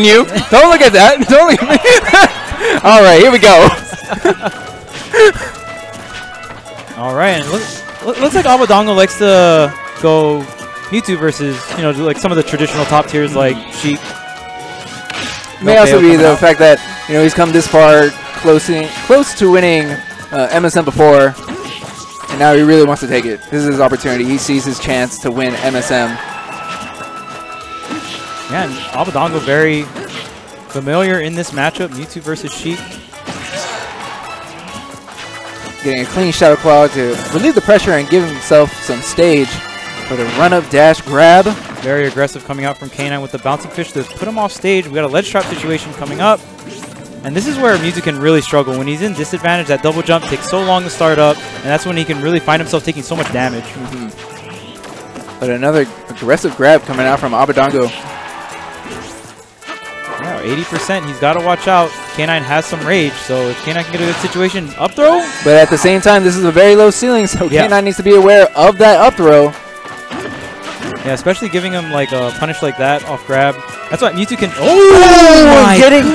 You don't look at that. Don't look at me. All right, here we go. All right, and looks like Abadongo likes to go Mewtwo versus like some of the traditional top tiers like Sheik. May also be the fact that he's come this far, close to winning MSN before, and now he really wants to take it. This is his opportunity. He sees his chance to win MSM. Yeah, and Abadongo very familiar in this matchup, Mewtwo versus Sheik. Getting a clean Shadow Claw to relieve the pressure and give himself some stage for the run-up dash grab. Very aggressive coming out from K9 with the Bouncing Fish to put him off stage. We got a ledge trap situation coming up. And this is where Mewtwo can really struggle. When he's in disadvantage, that double jump takes so long to start up, and that's when he can really find himself taking so much damage. Mm-hmm. But another aggressive grab coming out from Abadongo. 80%, he's got to watch out. K9 has some rage, so if K9 can get a good situation, up throw? But at the same time, this is a very low ceiling, so yeah. K9 needs to be aware of that up throw. Yeah, especially giving him like a punish like that off grab. That's why Mewtwo can... Oh my getting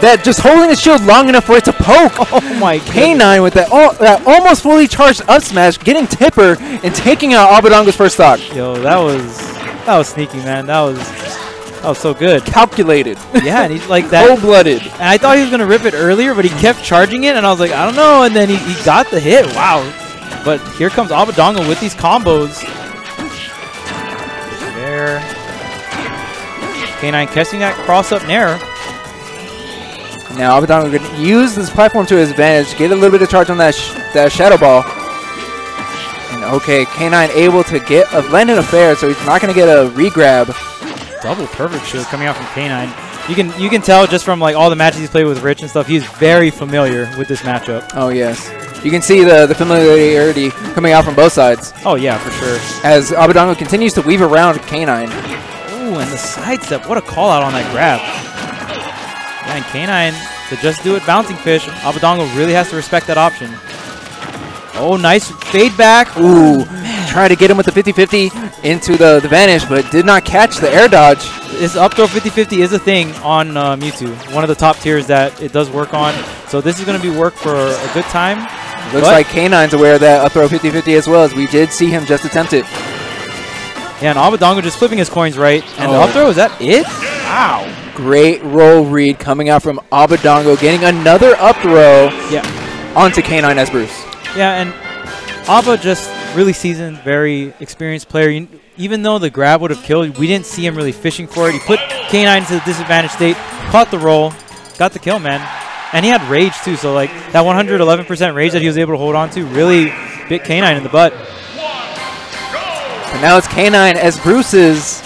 that, just holding the shield long enough for it to poke. Oh my goodness. K9 with that, that almost fully charged up smash, getting Tipper and taking out Abadongo's first stock. Yo, that was sneaky, man. Oh, so good. Calculated. Yeah, and he's like that. Cold-blooded. And I thought he was going to rip it earlier, but he kept charging it, and I was like, I don't know. And then he got the hit. Wow. But here comes Abadongo with these combos. There. K9 catching that cross-up nair. Now Abadongo could use this platform to his advantage, get a little bit of charge on that, Shadow Ball. And okay, K9 able to get a land in a fair, so he's not going to get a re-grab. Double perfect shield coming out from K9. You can tell just from like all the matches he's played with Rich and stuff, he's very familiar with this matchup. Oh yes. You can see the familiarity coming out from both sides. Oh yeah, for sure. As Abadongo continues to weave around K9. Ooh, and the side step. What a call out on that grab. And K9 to just do it bouncing fish. Abadongo really has to respect that option. Oh, nice fade back. Ooh. Trying to get him with the 50-50 into the vanish, but did not catch the air dodge. This up throw 50-50 is a thing on Mewtwo. One of the top tiers that it does work on. So this is going to be work for a good time. Looks like K9's aware of that up throw 50-50 as well, as we did see him just attempt it. Yeah, and Abadongo just flipping his coins right. And the up throw, is that it? Wow. Great roll read coming out from Abadongo, getting another up throw onto K9 as Bruce. Yeah, and Abba just... really seasoned, very experienced player. Even though the grab would have killed, we didn't see him really fishing for it. He put K9 into the disadvantaged state, caught the roll, got the kill, man. And he had rage too, so like that 111% rage that he was able to hold on to really bit K9 in the butt. And now it's K9 as Bruce's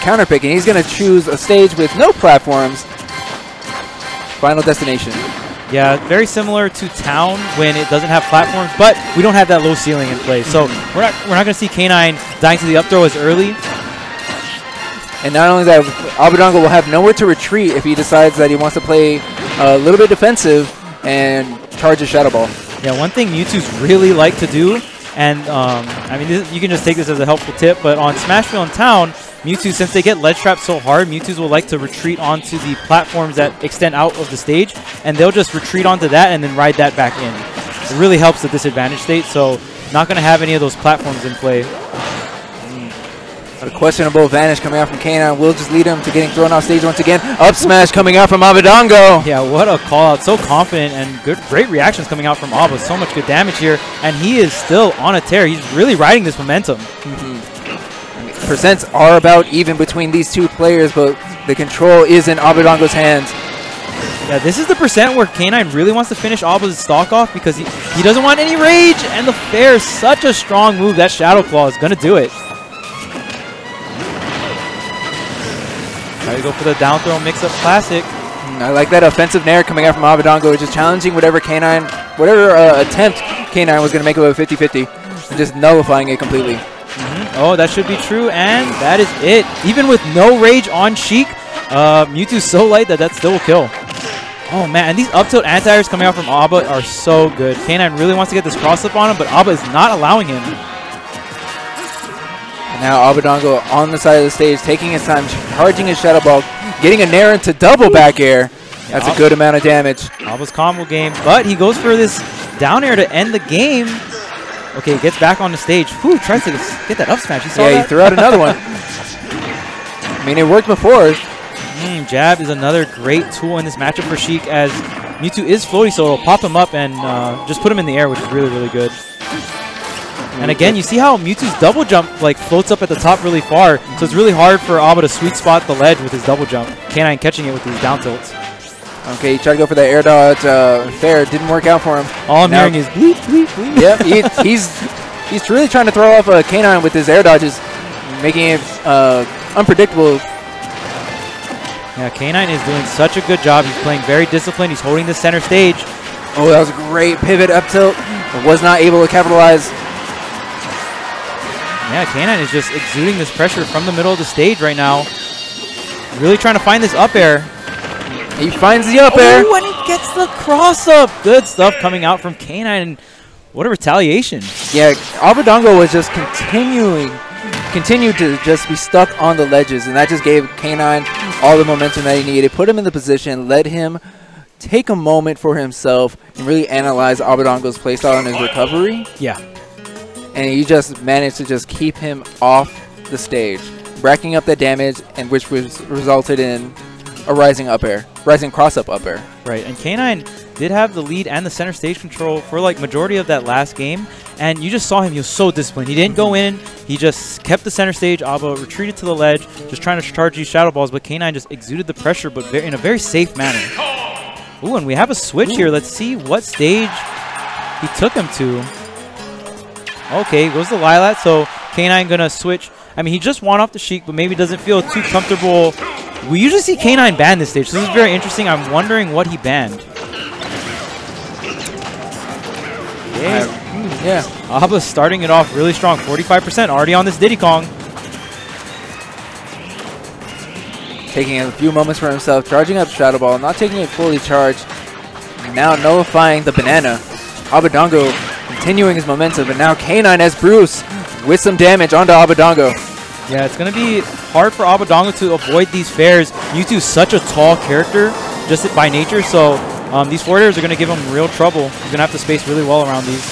counter pick, and he's going to choose a stage with no platforms. Final destination. Yeah, very similar to Town when it doesn't have platforms, but we don't have that low ceiling in place. So we're not going to see K9 dying to the up throw as early. And not only that, Abadongo will have nowhere to retreat if he decides that he wants to play a little bit defensive and charge a Shadow Ball. Yeah, one thing Mewtwo's really like to do, and I mean, you can just take this as a helpful tip, but on Smashville and Town, Mewtwo, since they get ledge trapped so hard, Mewtwo's will like to retreat onto the platforms that extend out of the stage, and they'll just retreat onto that and then ride that back in. It really helps the disadvantage state, so not going to have any of those platforms in play. A questionable vanish coming out from K9 will just lead him to getting thrown off stage once again. Up smash coming out from Abadongo. Yeah, what a call out. So confident and great reactions coming out from Abba. So much good damage here, and he is still on a tear. He's really riding this momentum. Mm-hmm. Percents are about even between these two players, but the control is in Abadongo's hands. Yeah, this is the percent where K9 really wants to finish Abba's stock off because he doesn't want any rage, and the fair is such a strong move. That Shadow Claw is going to do it. Try to go for the down throw mix-up classic. I like that offensive nair coming out from Abadongo, just challenging whatever K9, attempt K9 was going to make about 50-50, and just nullifying it completely. Oh, that should be true, and that is it. Even with no rage on Sheik, Mewtwo's so light that still will kill. Oh, man, and these up tilt anti-airs coming out from Abba are so good. K9 really wants to get this cross-up on him, but Abba is not allowing him. And now Abadongo on the side of the stage, taking his time, charging his Shadow Ball, Getting a Nair into double back air. That's a good amount of damage. Almost combo game, but he goes for this down air to end the game. Okay, gets back on the stage. Whew, tries to get that up smash. You saw that? He threw out another one. I mean, it worked before. Jab is another great tool in this matchup for Sheik, as Mewtwo is floaty, so it'll pop him up and just put him in the air, which is really, really good. And again, you see how Mewtwo's double jump like floats up at the top really far, so it's really hard for Alba to sweet spot the ledge with his double jump. K9 catching it with these down tilts. Okay, he tried to go for that air dodge there. Didn't work out for him. All I'm hearing is bleep, bleep, bleep. Yep, he's really trying to throw off K9 with his air dodges, making it unpredictable. Yeah, K9 is doing such a good job. He's playing very disciplined. He's holding the center stage. Oh, that was a great pivot up tilt. Was not able to capitalize. Yeah, K9 is just exuding this pressure from the middle of the stage right now. Really trying to find this up air. He finds the up air. When he gets the cross up. Good stuff coming out from K9. And what a retaliation. Yeah, Alberdango was just continued to just be stuck on the ledges. And that just gave K9 all the momentum that he needed. Put him in the position, let him take a moment for himself and really analyze Alberdango's playstyle and his recovery. Yeah. And he just managed to just keep him off the stage, racking up the damage, and which was resulted in a rising up air, rising cross-up up air. Right, and K9 did have the lead and the center stage control for like majority of that last game, and you just saw him, he was so disciplined. He didn't go in, he just kept the center stage, Alba retreated to the ledge, just trying to charge these shadow balls, but K9 just exuded the pressure, but in a very safe manner. Ooh, and we have a switch here. Let's see what stage he took him to. Okay, goes to Lilat, so K9 gonna switch. I mean, he just won off the Sheik, but maybe doesn't feel too comfortable. We usually see K9 ban this stage, so this is very interesting. I'm wondering what he banned. Yeah. Alba starting it off really strong, 45% already on this Diddy Kong. Taking a few moments for himself, charging up Shadow Ball, not taking it fully charged. Now nullifying the banana. Alberdango continuing his momentum, and now K9 as Bruce with some damage onto Alberdango. Yeah, it's going to be hard for Alberdango to avoid these fares. Mewtwo's such a tall character just by nature, so these forward airs are going to give him real trouble. He's going to have to space really well around these.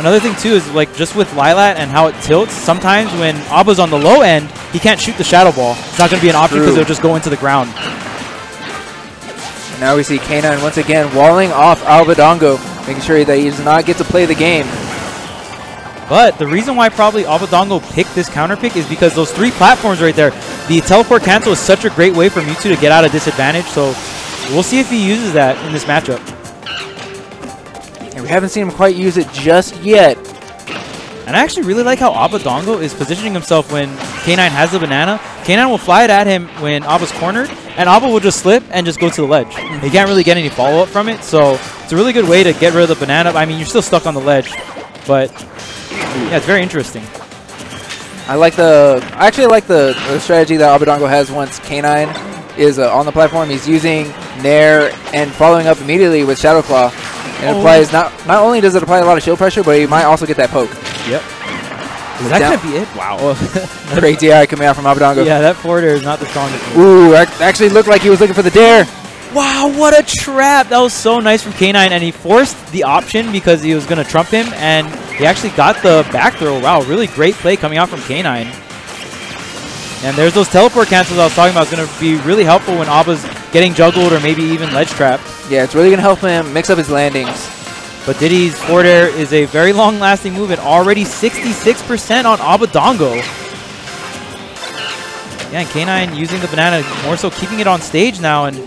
Another thing, too, is like just with Lilat and how it tilts, sometimes when Alba's on the low end, he can't shoot the Shadow Ball. It's not going to be an option because it'll just go into the ground. And now we see K9 once again walling off Alberdango, making sure that he does not get to play the game. But the reason why probably Alberdango picked this counter pick is because those three platforms right there, the teleport cancel is such a great way for Mewtwo to get out of disadvantage, so we'll see if he uses that in this matchup. And we haven't seen him quite use it just yet. And I actually really like how Alberdango is positioning himself when K9 has the banana. K9 will fly it at him when Alba's cornered, and Alba will just slip and just go to the ledge. He can't really get any follow-up from it, so it's a really good way to get rid of the banana. I mean, you're still stuck on the ledge, but yeah, it's very interesting. I actually like the strategy that Alberdango has once K9 is on the platform. He's using Nair and following up immediately with Shadow Claw. And applies not only does it apply a lot of shield pressure, but you might also get that poke. Yep. Is that going to be it? Wow. Great DI coming out from Alberdango. Yeah, that forward air is not the strongest. Ooh, actually looked like he was looking for the dare. Wow, what a trap. That was so nice from K9, and he forced the option because he was going to trump him, and he actually got the back throw. Wow, really great play coming out from K9. And there's those teleport cancels I was talking about. It's going to be really helpful when Alba's getting juggled or maybe even ledge trapped. Yeah, it's really going to help him mix up his landings. But Diddy's forward air is a very long-lasting move, and already 66% on Alberdango. Yeah, and K9 using the banana, more so keeping it on stage now, and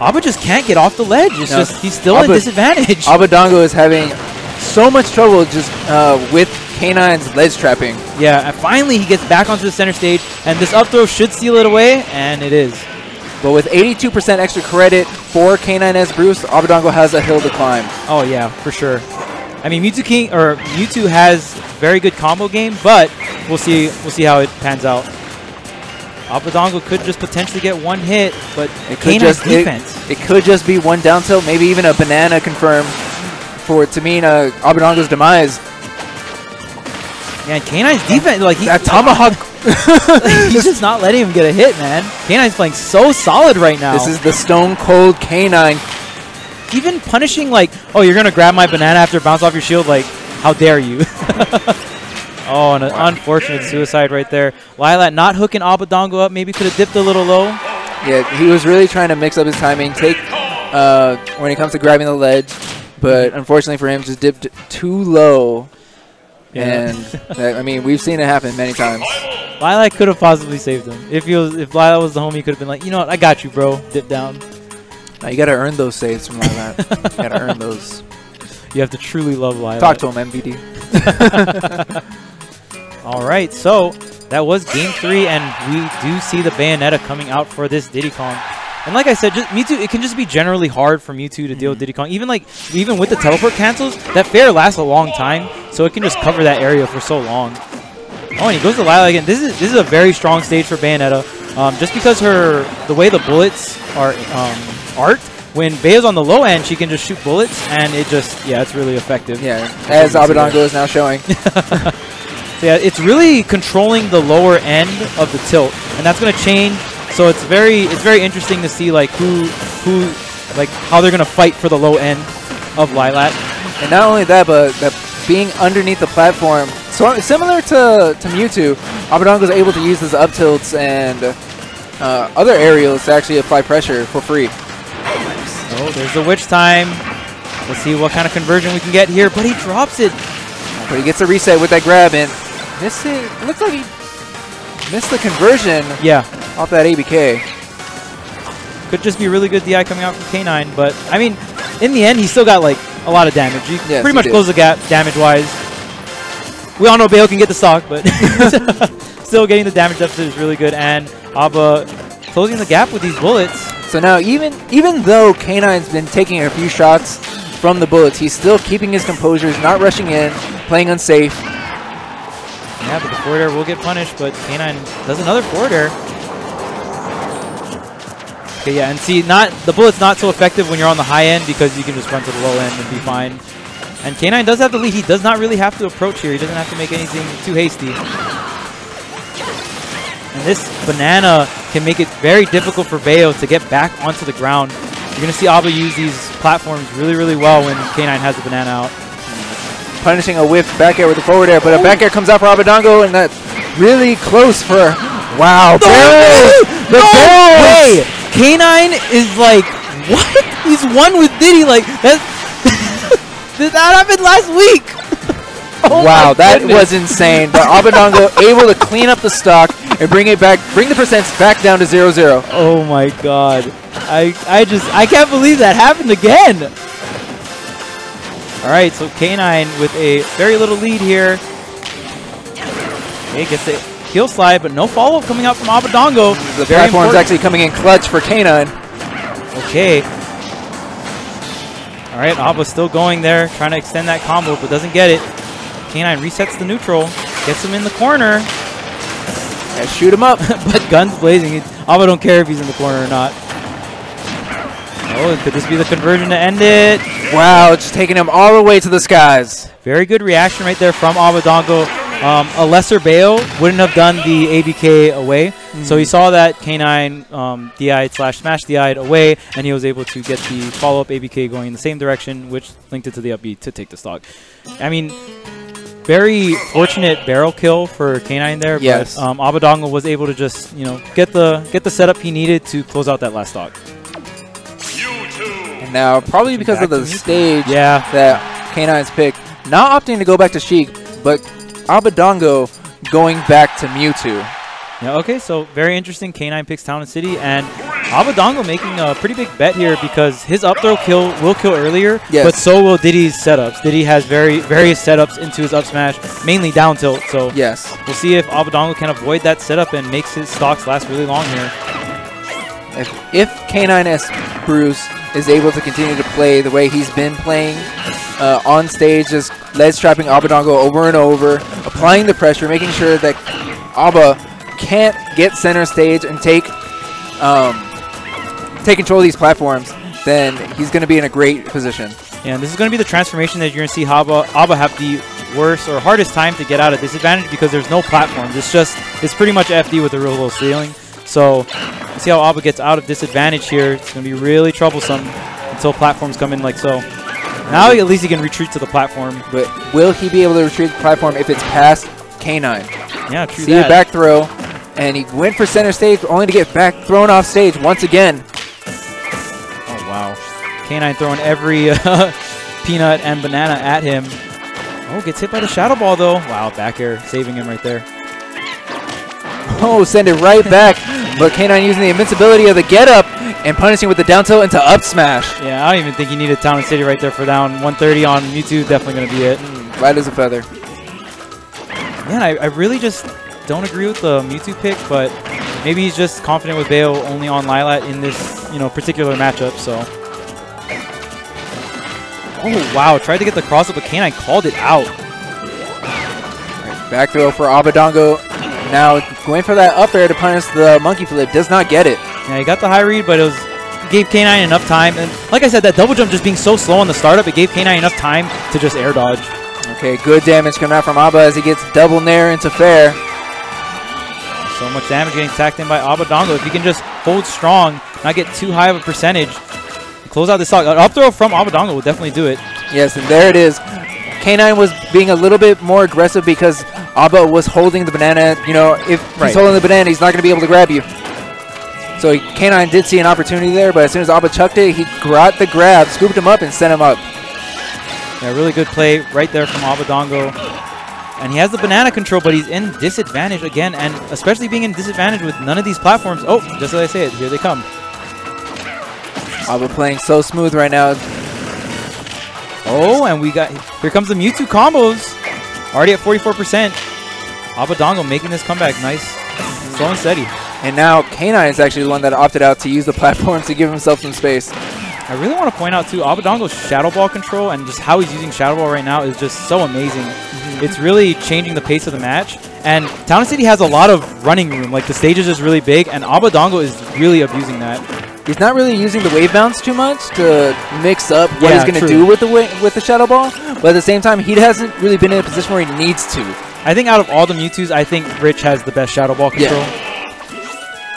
Alba just can't get off the ledge. It's just he's still at disadvantage. Alberdango is having so much trouble just with K9's ledge trapping. Yeah, and finally he gets back onto the center stage, and this up throw should seal it away, and it is. But with 82% extra credit for K9S Bruce, Alberdango has a hill to climb. Oh yeah, for sure. I mean, Mewtwo has very good combo game, but we'll see how it pans out. Alberdango could just potentially get one hit, but it could just defense. It could just be one down tilt, maybe even a banana confirmed for it to mean Alberdango's demise. Yeah, K9's defense, like that tomahawk He's just not letting him get a hit, man. K9's playing so solid right now. This is the stone cold K9. Even punishing, like, oh, you're going to grab my banana after it bounce off your shield. Like, how dare you? Oh, and an unfortunate suicide right there. Lilat not hooking Abadongo up. Maybe could have dipped a little low. Yeah, he was really trying to mix up his timing, take when it comes to grabbing the ledge. But unfortunately for him, just dipped too low. Yeah. And, I mean, we've seen it happen many times. Lilat could have possibly saved him. If Lilat was the homie, he could have been like, you know what, I got you, bro. Dip down. Now you got to earn those saves from Lilat. You got to earn those. You have to truly love Lilat. Talk to him, MVD. All right, so that was game three, and we do see the Bayonetta coming out for this Diddy Kong. And like I said, just Mewtwo, it can just be generally hard for Mewtwo to deal with Diddy Kong. Even with the teleport cancels, that fair lasts a long time, so it can just cover that area for so long. Oh, and he goes to Lilat again. This is a very strong stage for Bayonetta, just because the way the bullets are art. When Bayo's on the low end, she can just shoot bullets, and it just it's really effective. Yeah, as Abadongo is now showing. So yeah, it's really controlling the lower end of the tilt, and that's going to change. So it's very interesting to see like how they're gonna fight for the low end of Lilat. And not only that, but that being underneath the platform, so similar to Mewtwo, Abadongo is able to use his up tilts and other aerials to actually apply pressure for free. Oh, there's the witch time. Let's see what kind of conversion we can get here. But he drops it. But he gets a reset with that grab and missing. Looks like he missed the conversion. Yeah. Off that ABK. Could just be really good DI coming out from K9, but I mean, in the end, he still got like a lot of damage. He pretty much closed the gap damage-wise. We all know Bayo can get the stock, but still getting the damage deficit is really good, and Abba closing the gap with these bullets. So now, even though K9's been taking a few shots from the bullets, he's still keeping his composure, he's not rushing in, playing unsafe. Yeah, but the forward air will get punished, but K9 does another forward air. Yeah, and see, the bullet's not so effective when you're on the high end because you can just run to the low end and be fine. And K9 does have the lead. He does not really have to approach here. He doesn't have to make anything too hasty. And this banana can make it very difficult for Bayo to get back onto the ground. You're going to see Abba use these platforms really, really well when K9 has the banana out. Punishing a whiff back air with the forward air, but a back air comes out for Abadongo, and that's really close for... Wow, no way! K9 is like, what? He's one with Diddy. Like, that's that happened last week. Oh wow, that was insane. But Abadongo able to clean up the stock and bring the percents back down to 0-0. Oh my god. I can't believe that happened again. All right, so K9 with a very little lead here. Okay, gets it. Heel slide, but no follow-up coming out from Abadongo. The platform's actually coming in clutch for K9. Okay. All right, Abba's still going there, trying to extend that combo, but doesn't get it. K9 resets the neutral, gets him in the corner. Yeah, shoot him up. But guns blazing. Abba don't care if he's in the corner or not. Oh, could this be the conversion to end it? Wow, it's taking him all the way to the skies. Very good reaction right there from Abadongo. A lesser Bayo wouldn't have done the ABK away, so he saw that K9 DI'd slash smash DI'd away, and he was able to get the follow-up ABK going in the same direction, which linked it to the upbeat to take the stock. I mean, very fortunate barrel kill for K9 there, but Abadongo was able to just get the setup he needed to close out that last stock. And now, probably because of the stage that K9's picked, not opting to go back to Sheik, but Abadongo going back to Mewtwo. Yeah, okay, so very interesting. K9 picks Town and City, and Abadongo making a pretty big bet here because his up throw will kill earlier, but so will Diddy's setups. Diddy has various setups into his up smash, mainly down tilt, so we'll see if Abadongo can avoid that setup and makes his stocks last really long here. If K9S Bruce is able to continue to play the way he's been playing on stage, just ledge trapping Abadongo over and over, applying the pressure, making sure that Abba can't get center stage and take control of these platforms, then he's going to be in a great position. And this is going to be the transformation that you're going to see Abba have the worst or hardest time to get out of disadvantage because there's no platforms. It's pretty much FD with a real low ceiling. So see how Abba gets out of disadvantage here. It's going to be really troublesome until platforms come in like so. Now at least he can retreat to the platform. But will he be able to retreat to the platform if it's past K9? Yeah, true. See that. The back throw. And he went for center stage only to get back thrown off stage once again. Oh, wow. K9 throwing every peanut and banana at him. Oh, gets hit by the shadow ball, though. Wow, back air saving him right there. Oh, send it right back. But K9 using the invincibility of the get-up and punishing with the down tilt into up smash. Yeah, I don't even think he needed Town and City right there for down. 130 on Mewtwo, definitely going to be it. Light as a feather. Man, I really just don't agree with the Mewtwo pick, but maybe he's just confident with Bayo only on Lilat in this particular matchup, so... Oh, wow. Tried to get the cross up, but K9 called it out. Right, back throw for Abadongo. Now going for that up air to punish the monkey flip. Does not get it. Yeah, he got the high read, but it gave K9 enough time. And like I said, that double jump just being so slow on the startup, it gave K9 enough time to just air dodge. Okay, good damage coming out from Abba as he gets double nair into fair. So much damage getting tacked in by Abadongo. If he can just hold strong, not get too high of a percentage, close out this stock. An up throw from Abadongo will definitely do it. Yes, and there it is. K9 was being a little bit more aggressive because Abba was holding the banana. If he's holding the banana, he's not going to be able to grab you. So K9 did see an opportunity there, but as soon as Abba chucked it, he got the grab, scooped him up, and sent him up. Yeah, really good play right there from Abadongo. And he has the banana control, but he's in disadvantage again, and especially being in disadvantage with none of these platforms. Oh, just as I say it, here they come. Abba playing so smooth right now. Oh, and we got... Here comes the Mewtwo combos. Already at 44%. Abadongo making this comeback. Nice. Slow and steady. And now K9 is actually the one that opted out to use the platforms to give himself some space. I really want to point out, too, Abadongo's Shadow Ball control and just how he's using Shadow Ball right now is just so amazing. It's really changing the pace of the match. And Town and City has a lot of running room. Like, the stage is just really big, and Abadongo is really abusing that. He's not really using the wave bounce too much to mix up what he's going to do with the Shadow Ball, but at the same time, he hasn't really been in a position where he needs to. I think out of all the Mewtwo's, I think Rich has the best Shadow Ball control.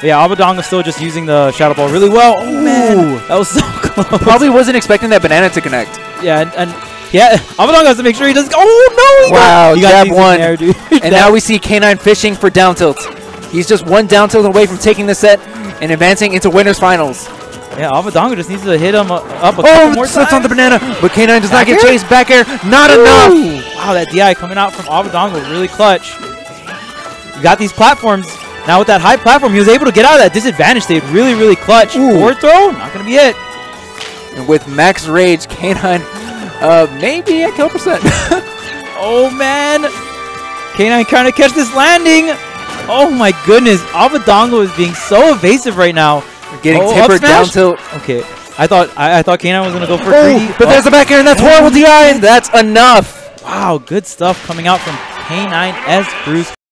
Yeah, Abadongo's still just using the Shadow Ball really well. Oh, man. That was so close. Probably wasn't expecting that banana to connect. Yeah, and Abadongo has to make sure he doesn't... Oh, no! He got jab one. There, dude. And now we see K9 fishing for down tilt. He's just one down tilt away from taking the set and advancing into winners finals. Yeah, Abadongo just needs to hit him up a couple more times on the banana, but K9 does not get chased. Back air, not enough. Wow, that DI coming out from Abadongo, really clutch. You got these platforms. Now with that high platform, he was able to get out of that disadvantage state. Really, really clutch. Forward throw, not going to be it. And with max rage, K9 maybe at kill percent. Oh, man. K9 trying to catch this landing. Oh my goodness, Abadongo is being so evasive right now. Getting tempered down tilt. Okay, I thought K9 was gonna go for greedy, but there's the back air, and that's horrible DI, and that's enough. Wow, good stuff coming out from K9S Bruce.